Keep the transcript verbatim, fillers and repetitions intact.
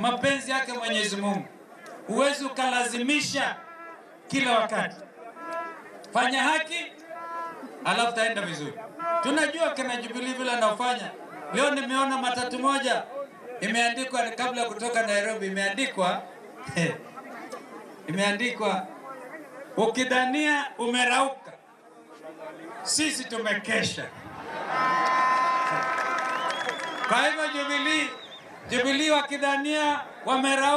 mapenzi yake Mwenyezi Mungu. Huwezi ukalazimisha kila wakati. Fanya haki, alafu taenda vizuri. Tunajua kina Jubilee vile anafanya. Leo nimeona matatu moja imeandikwa kabla kutoka Nairobi, imeandikwa imeandikwa ukidhania umerauka, sisi tumekesha. Kwa hivyo Jubilee Jubilee wakidhania wamerauka.